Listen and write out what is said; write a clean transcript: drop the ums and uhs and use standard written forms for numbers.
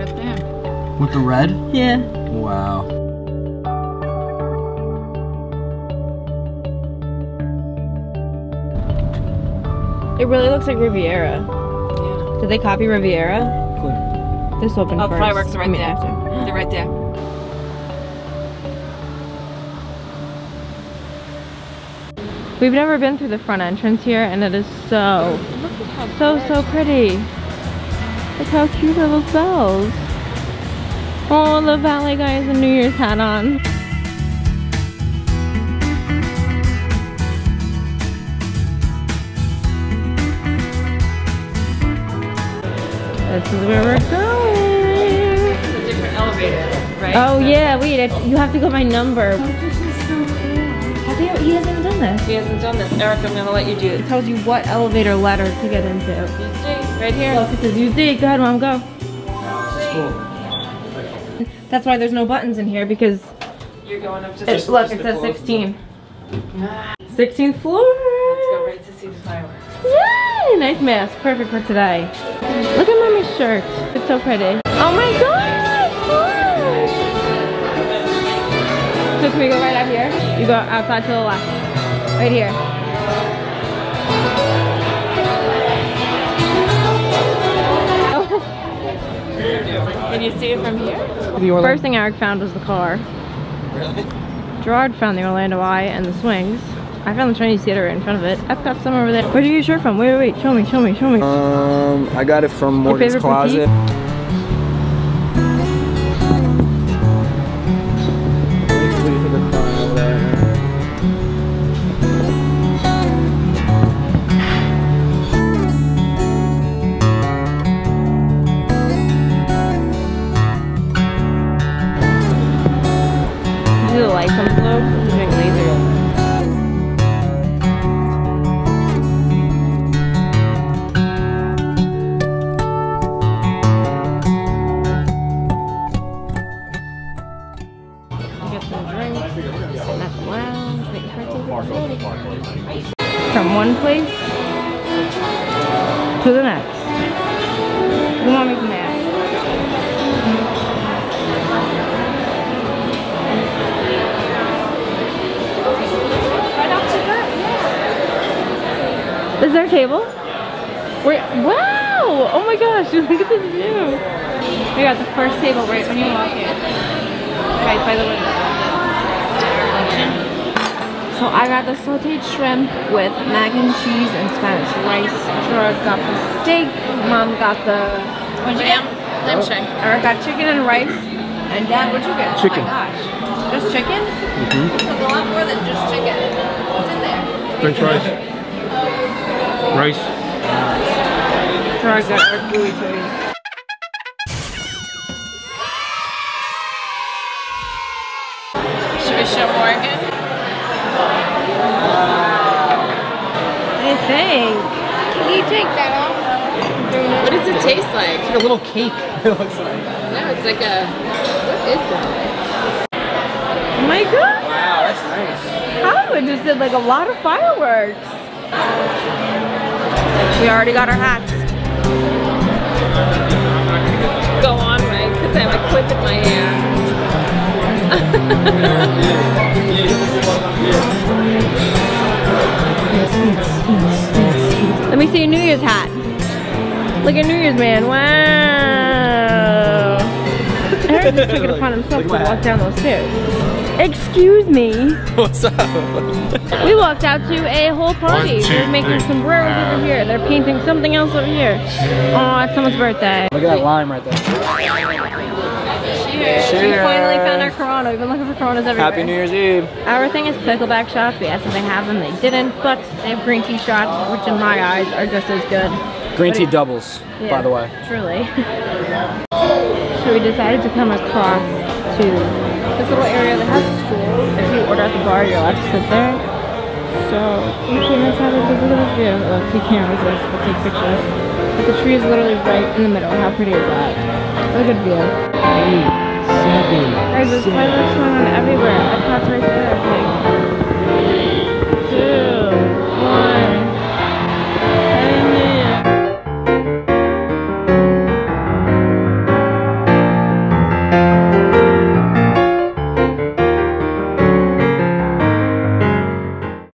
right up there. With the red? Yeah. Wow. It really looks like Riviera. Yeah. Did they copy Riviera? Cool. This opened first. Oh, fireworks are right there. After. They're right there. We've never been through the front entrance here, and it is so pretty. Look how cute are those bells. Oh, the ballet guy has a New Year's hat on. This is where we're going. This is a different elevator, right? Oh yeah, wait, you have to go by number. He hasn't done this. He hasn't done this. Eric, I'm gonna let you do it. It tells you what elevator ladder to get into. USD, right here. Look, it says USD. Go ahead, Mom, go. Cool. That's why there's no buttons in here, because you're going up to the look, it says 16. 16th floor. Let's go right to see the fireworks. Yay! Nice mask. Perfect for today. Look at Mommy's shirt. It's so pretty. Oh my gosh! So can we go right out here? You go outside to the left. Right here. Can you see it from here? First thing Eric found was the car. Really? Gerard found the Orlando Eye and the swings. I found the Chinese theater right in front of it. I've got some over there. Where did you get your shirt from? Wait, show me. I got it from Morgan's Closet. Boutique? From one place to the next. The mommy's mad. Is there a table? Wait, wow! Oh my gosh, look at this view. We got the first table right when you walk in. Right by the window. So I got the sauteed shrimp with mac and cheese and Spanish rice. Gerard got the steak. Mom got the... What'd you get? Lamb shank. Eric got chicken and rice. And Dad, what'd you get? Chicken. Oh my gosh. Just chicken? Mm-hmm. So a lot more than just chicken. What's in there? French fries. Rice. Gerard got our gooey toys. Should we show Morgan? I think. Can you take that off? What does it taste like? It's like a little cake, it looks like. No, it's like a... What is that? Oh my god! Wow, that's nice. Howard just did like a lot of fireworks. We already got our hats. Go on, Mike, because I have a clip in my hair. Let me see your New Year's hat. Look at New Year's man. Wow. Eric just took it upon himself to walk down those stairs. Excuse me. What's up? We walked out to a whole party. They're making sombreros over here. They're painting something else over here. Oh, it's someone's birthday. Look at that lime right there. Cheers. We finally found our Corona. We've been looking for Coronas everywhere. Happy New Year's Eve. Our thing is pickleback shots. We asked if they have them. They didn't, but they have green tea shots, which in my eyes are just as good. Green tea doubles, yeah, by the way. Truly. So we decided to come across to this little area that has stools. If you order at the bar, you're allowed to sit there. So we came inside and look at this view. Look, you can't resist. We'll take pictures. But the tree is literally right in the middle. How pretty is that? What a good view. Guys, there's fireworks going on everywhere. That pot's right there.